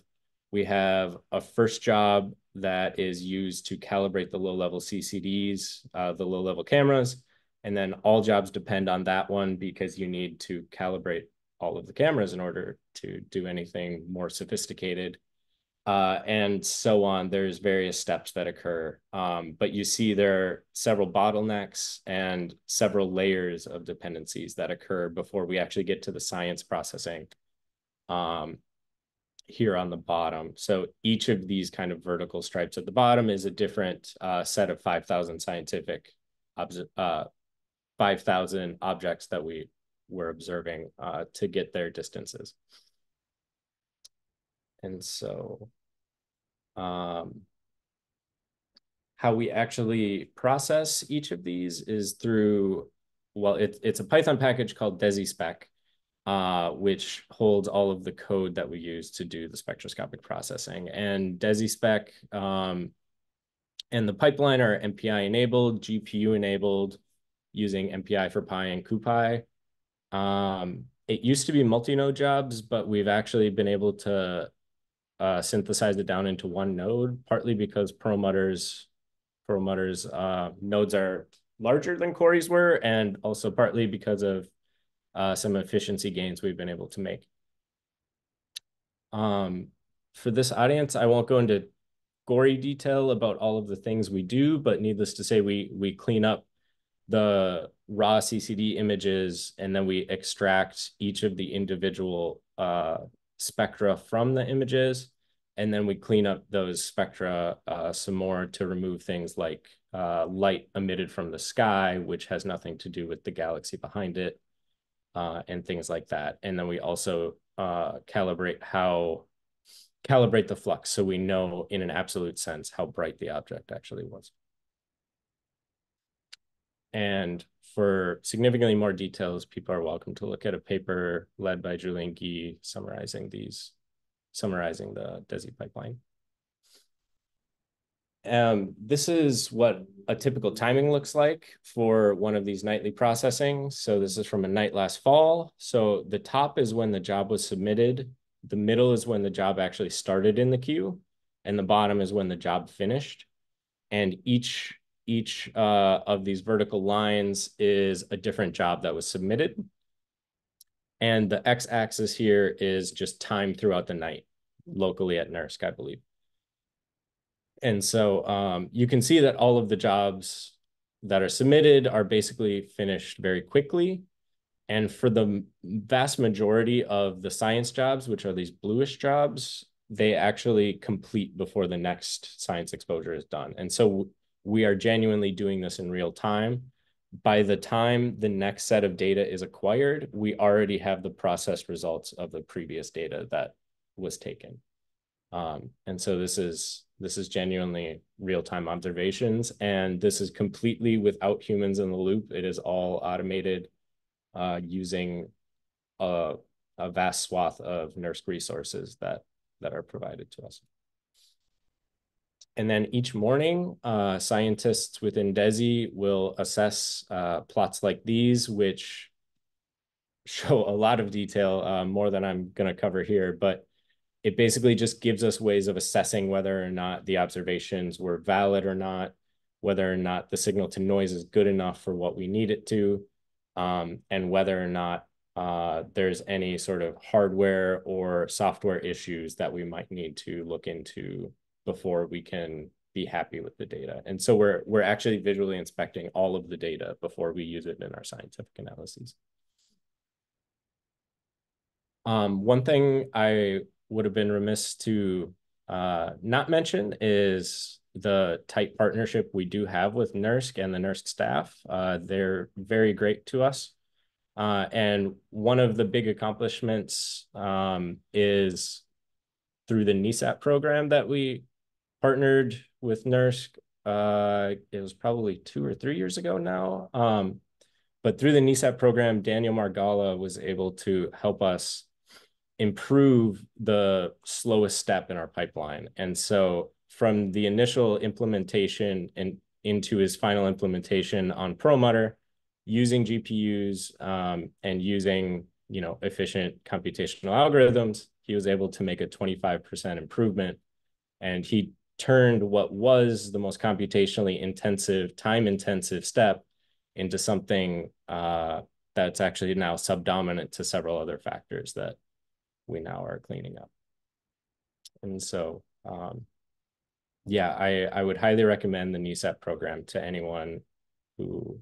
a first job that is used to calibrate the low-level CCDs, the low-level cameras, and then all jobs depend on that one because you need to calibrate all of the cameras in order to do anything more sophisticated, and so on. There's various steps that occur, but you see there are several bottlenecks and several layers of dependencies that occur before we actually get to the science processing here on the bottom. So each of these kind of vertical stripes at the bottom is a different set of 5,000 scientific 5,000 objects that we were observing to get their distances. And so how we actually process each of these is through well, it's a Python package called DesiSpec, which holds all of the code that we use to do the spectroscopic processing. And DesiSpec and the pipeline are MPI enabled, GPU enabled, using MPI for Py and QPy. It used to be multi-node jobs, but we've actually been able to synthesize it down into one node, partly because Perlmutter's nodes are larger than Cori's were, and also partly because of some efficiency gains we've been able to make. For this audience, I won't go into gory detail about all of the things we do, but needless to say, we clean up the raw CCD images, and then we extract each of the individual spectra from the images, and then we clean up those spectra some more to remove things like light emitted from the sky, which has nothing to do with the galaxy behind it, and things like that. And then we also calibrate the flux, so we know in an absolute sense how bright the object actually was. And for significantly more details, people are welcome to look at a paper led by Julian Gee summarizing the DESI pipeline. This is what a typical timing looks like for one of these nightly processing. So this is from a night last fall. So the top is when the job was submitted. The middle is when the job actually started in the queue. And the bottom is when the job finished. And each of these vertical lines is a different job that was submitted. And the x-axis here is just time throughout the night, locally at NERSC, I believe. And so you can see that all of the jobs that are submitted are basically finished very quickly. And for the vast majority of the science jobs, which are these bluish jobs, they actually complete before the next science exposure is done. And so we are genuinely doing this in real time. By the time the next set of data is acquired, we already have the processed results of the previous data that was taken. And so this is genuinely real-time observations, and this is completely without humans in the loop. It is all automated using a vast swath of NERSC resources that are provided to us. And then each morning, scientists within DESI will assess plots like these, which show a lot of detail, more than I'm going to cover here. But it basically just gives us ways of assessing whether or not the observations were valid or not, whether or not the signal to noise is good enough for what we need it to, and whether or not there's any sort of hardware or software issues that we might need to look into before we can be happy with the data. And so we're actually visually inspecting all of the data before we use it in our scientific analyses. One thing I would have been remiss to not mention is the tight partnership we do have with NERSC and the NERSC staff. They're very great to us. And one of the big accomplishments is through the NESAP program that we partnered with NERSC. It was probably 2 or 3 years ago now. But through the NESAP program, Daniel Margala was able to help us improve the slowest step in our pipeline. And so from the initial implementation and into his final implementation on Perlmutter, using GPUs and using efficient computational algorithms, he was able to make a 25% improvement, and he turned what was the most computationally intensive, time-intensive step into something that's actually now subdominant to several other factors that we now are cleaning up. And so, yeah, I would highly recommend the NESAP program to anyone who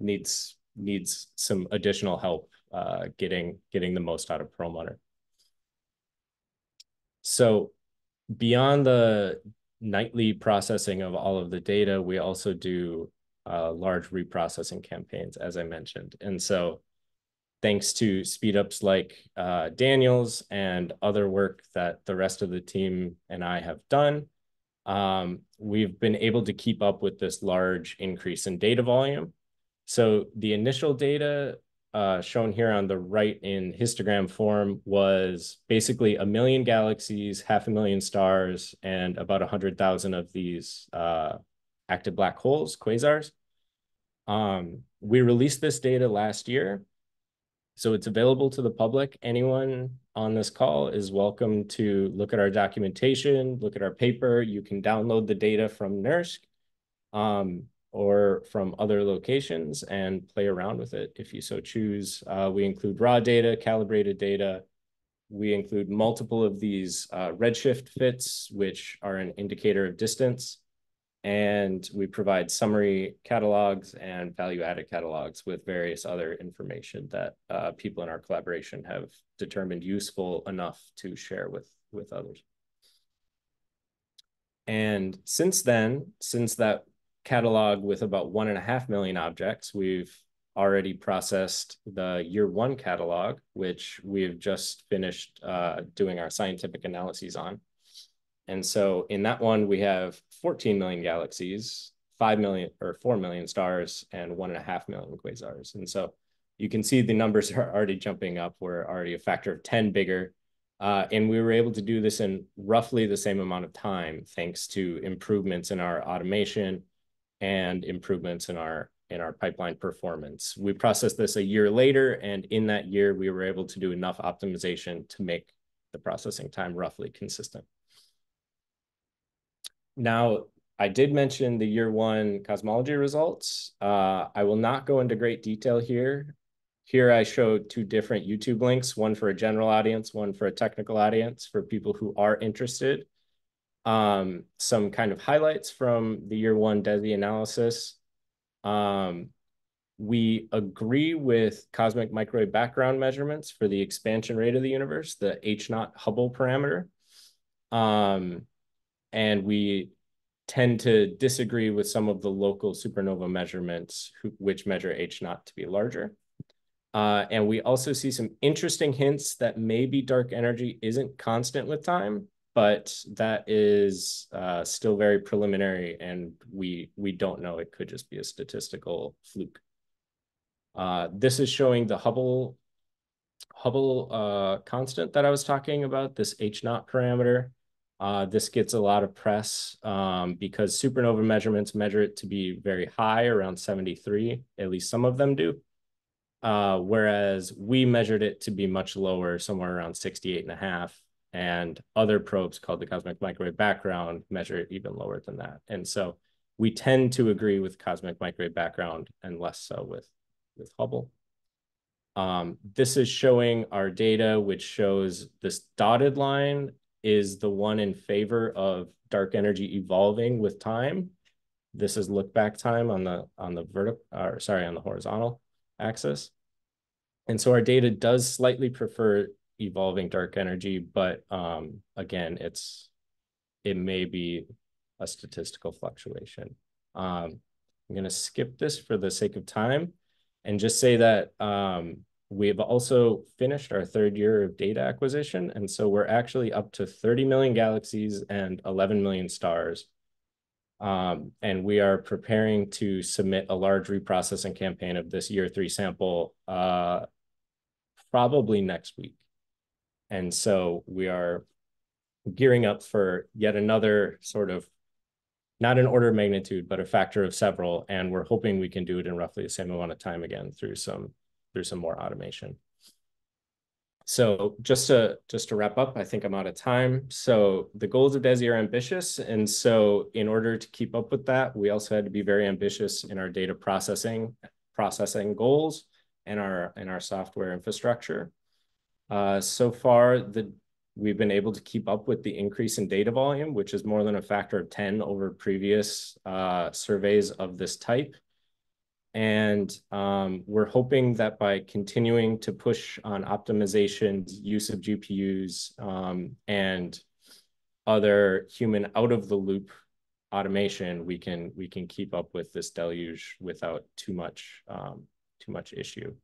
needs some additional help getting the most out of Perlmutter. So beyond the nightly processing of all of the data, we also do large reprocessing campaigns, as I mentioned. And so thanks to speedups like Daniel's and other work that the rest of the team and I have done, we've been able to keep up with this large increase in data volume. So the initial data shown here on the right in histogram form was basically 1 million galaxies, 500,000 stars, and about 100,000 of these active black holes, quasars. We released this data last year, so it's available to the public. Anyone on this call is welcome to look at our documentation, look at our paper. You can download the data from NERSC or from other locations and play around with it if you so choose. We include raw data, calibrated data. We include multiple of these redshift fits, which are an indicator of distance. And we provide summary catalogs and value-added catalogs with various other information that people in our collaboration have determined useful enough to share with others. And since then, since that catalog with about 1.5 million objects, we've already processed the year 1 catalog, which we've just finished doing our scientific analyses on. And so in that one, we have 14 million galaxies, 5 million or 4 million stars, and 1.5 million quasars. And so you can see the numbers are already jumping up. We're already a factor of 10 bigger. And we were able to do this in roughly the same amount of time, thanks to improvements in our automation and improvements in our pipeline performance. We processed this a year later, and in that year, we were able to do enough optimization to make the processing time roughly consistent. Now, I did mention the year 1 cosmology results. I will not go into great detail here. Here I showed 2 different YouTube links, one for a general audience, one for a technical audience, for people who are interested. Some kind of highlights from the year 1 DESI analysis. We agree with cosmic microwave background measurements for the expansion rate of the universe, the H0 Hubble parameter. And we tend to disagree with some of the local supernova measurements, which measure H0 to be larger. And we also see some interesting hints that maybe dark energy isn't constant with time, but that is still very preliminary, and we don't know. It could just be a statistical fluke. This is showing the Hubble constant that I was talking about, this H0 parameter. This gets a lot of press because supernova measurements measure it to be very high, around 73, at least some of them do. Whereas we measured it to be much lower, somewhere around 68.5, and other probes called the cosmic microwave background measure it even lower than that. And so we tend to agree with cosmic microwave background and less so with Hubble. This is showing our data, which shows this dotted line is the one in favor of dark energy evolving with time. This is look back time on the vertical, or sorry, on the horizontal axis. And so our data does slightly prefer evolving dark energy, but again, it may be a statistical fluctuation. I'm going to skip this for the sake of time and just say that we have also finished our 3rd year of data acquisition, and so we're actually up to 30 million galaxies and 11 million stars. And we are preparing to submit a large reprocessing campaign of this year 3 sample probably next week. And so we are gearing up for yet another sort of, not an order of magnitude, but a factor of several, and we're hoping we can do it in roughly the same amount of time again through some more automation. So just to wrap up, I think I'm out of time. So the goals of DESI are ambitious. And so in order to keep up with that, we also had to be very ambitious in our data processing goals and our software infrastructure. So far, we've been able to keep up with the increase in data volume, which is more than a factor of 10 over previous surveys of this type. And we're hoping that by continuing to push on optimizations, use of GPUs, and other human out-of-the-loop automation, we can keep up with this deluge without too much issue.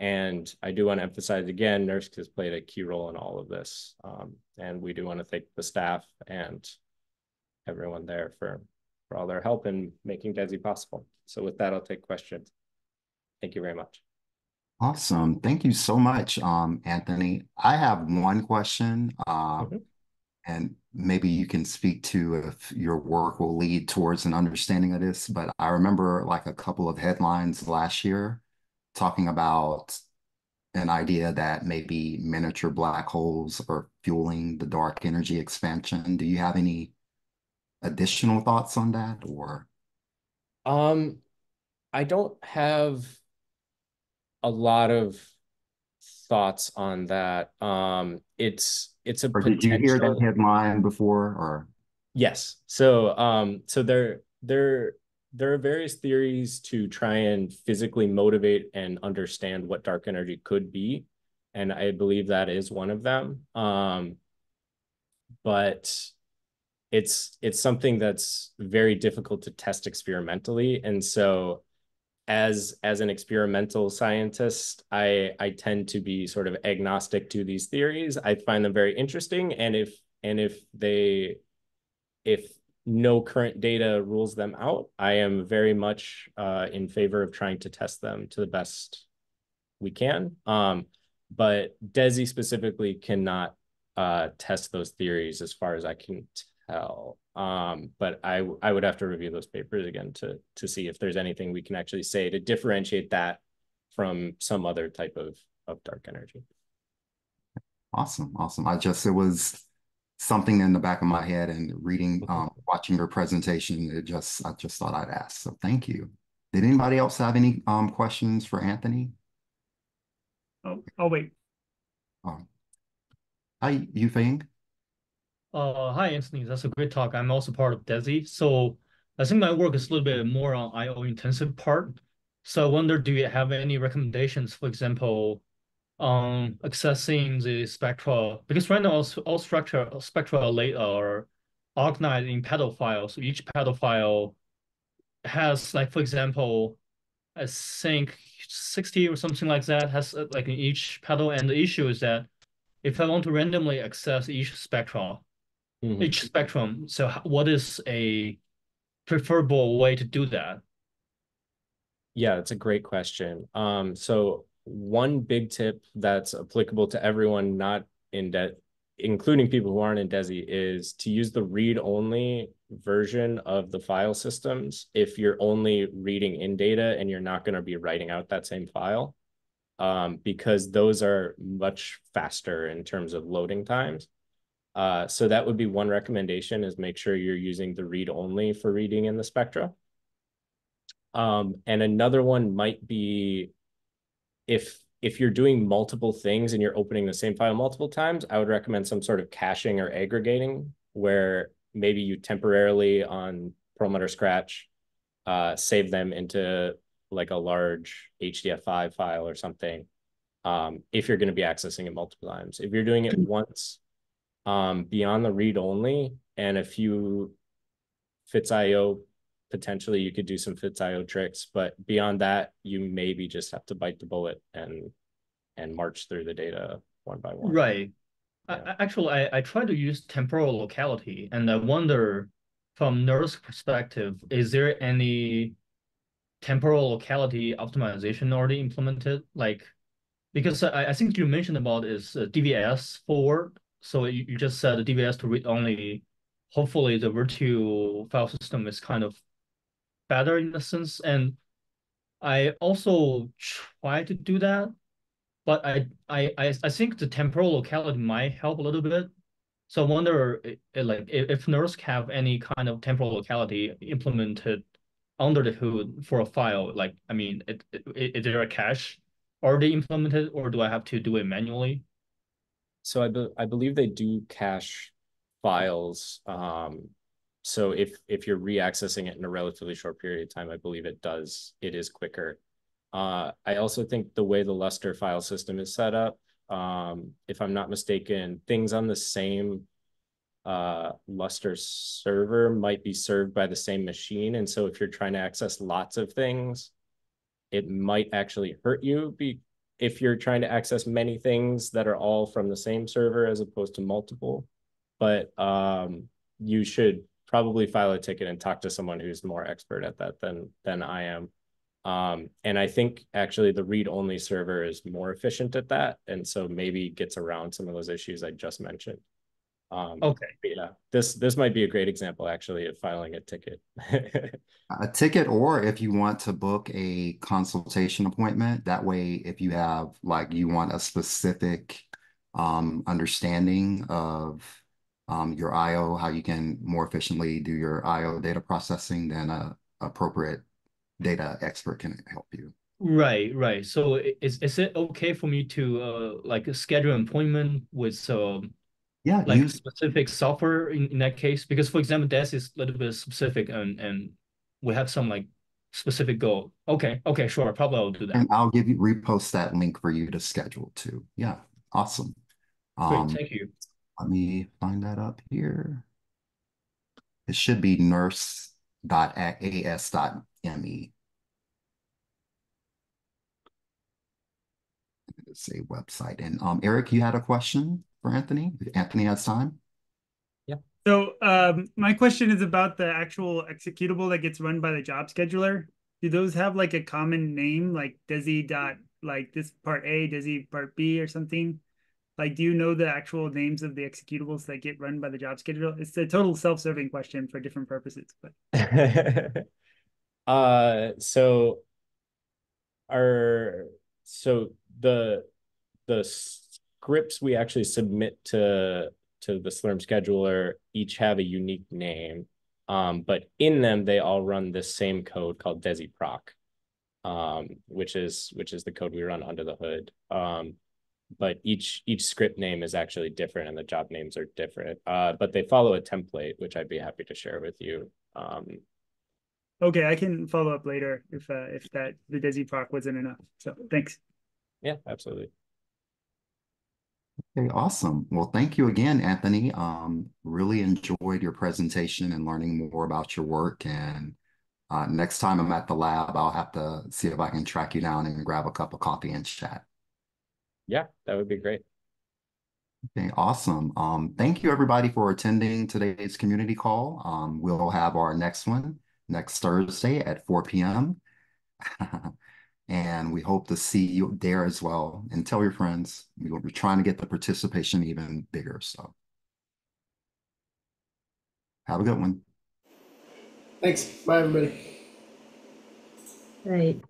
And I do want to emphasize again, NERSC has played a key role in all of this, and we do want to thank the staff and everyone there for all their help in making DESI possible. So with that, I'll take questions. Thank you very much. Awesome. Thank you so much, Anthony. I have one question, and maybe you can speak to if your work will lead towards an understanding of this, but I remember like a couple of headlines last year talking about an idea that maybe miniature black holes are fueling the dark energy expansion. Do you have any additional thoughts on that, or? I don't have a lot of thoughts on that. It's a potential... Did you hear that headline before, or? Yes. So there are various theories to try and physically motivate and understand what dark energy could be, and I believe that is one of them. But it's something that's very difficult to test experimentally, and so as an experimental scientist, I tend to be sort of agnostic to these theories. I find them very interesting, and if no current data rules them out, I am very much in favor of trying to test them to the best we can. But DESI specifically cannot test those theories as far as I can tell. But I would have to review those papers again to see if there's anything we can actually say to differentiate that from some other type of dark energy. Awesome, awesome. It was something in the back of my head, and reading, watching your presentation, I just thought I'd ask. So thank you. Did anybody else have any questions for Anthony? Oh, wait. Hi, Yufeng. Hi, Anthony. That's a great talk. I'm also part of DESI, so I think my work is a little bit more on I/O intensive part. So I wonder, do you have any recommendations, for example, accessing the spectra, because right now all spectra are organized in petal files. So each petal file has, like, for example, I think 60 or something like that has like in each petal. And the issue is that if I want to randomly access each spectra, each spectrum, so what is a preferable way to do that? Yeah, that's a great question. So one big tip that's applicable to everyone not in DESI, including people who aren't in DESI, is to use the read-only version of the file systems if you're only reading in data and you're not going to be writing out that same file, because those are much faster in terms of loading times. So that would be one recommendation, is make sure you're using the read-only for reading in the spectra. And another one might be, if you're doing multiple things and you're opening the same file multiple times, I would recommend some sort of caching or aggregating, where maybe you temporarily on Perlmutter Scratch save them into like a large HDF5 file or something, if you're going to be accessing it multiple times. If you're doing it once, beyond the read-only and a few FITSIO, potentially you could do some FITSIO tricks, but beyond that, you maybe just have to bite the bullet and march through the data one by one. Right. Yeah. Actually, I try to use temporal locality, and I wonder, from NERD's perspective, is there any temporal locality optimization already implemented? Like, because I think you mentioned about is DVS forward. So you just said DVS to read only. Hopefully the virtual file system is kind of better in a sense. And I also try to do that, but I think the temporal locality might help a little bit. So I wonder if NERSC have any kind of temporal locality implemented under the hood for a file. Like, I mean, is there a cache already implemented, or do I have to do it manually? So I believe they do cache files. So if you're reaccessing it in a relatively short period of time, I believe it is quicker. I also think the way the Lustre file system is set up, if I'm not mistaken, things on the same Lustre server might be served by the same machine. And so if you're trying to access lots of things, it might actually hurt you if you're trying to access many things that are all from the same server as opposed to multiple. But you should probably file a ticket and talk to someone who's more expert at that than I am, And I think actually the read-only server is more efficient at that, and so maybe gets around some of those issues I just mentioned. Okay. Yeah, this might be a great example actually of filing a ticket. A ticket, or if you want to book a consultation appointment, that way if you have, like, you want a specific understanding of your IO, how you can more efficiently do your IO data processing, then an appropriate data expert can help you. Right, right. So is it okay for me to like schedule an appointment with yeah, like specific software in that case? Because for example, DESI is a little bit specific, and we have some like specific goal. Okay, okay, sure. Probably I'll do that. And I'll give you repost that link for you to schedule too. Yeah, awesome. Great, thank you. Let me find that up here. It should be nurse.as.me. It's a website. And Eric, you had a question for Anthony? Anthony has time. Yeah. So my question is about the actual executable that gets run by the job scheduler. Do those have like a common name, like DESI dot, like this part A, DESI part B, or something? Like, do you know the actual names of the executables that get run by the job scheduler? It's a total self-serving question for different purposes, but. So the scripts we actually submit to the Slurm scheduler each have a unique name, but in them they all run this same code called DesiProc, which is the code we run under the hood. But each script name is actually different, and the job names are different. But they follow a template, which I'd be happy to share with you. Okay, I can follow up later if that the DesiProc wasn't enough. So thanks. Yeah, absolutely. Okay, awesome. Well, thank you again, Anthony. Really enjoyed your presentation and learning more about your work. And next time I'm at the lab, I'll have to see if I can track you down and grab a cup of coffee and chat. Yeah, that would be great. Okay, awesome. Thank you, everybody, for attending today's community call. We'll have our next one next Thursday at 4 p.m. And we hope to see you there as well. And tell your friends. We're trying to get the participation even bigger. So have a good one. Thanks. Bye, everybody. All right.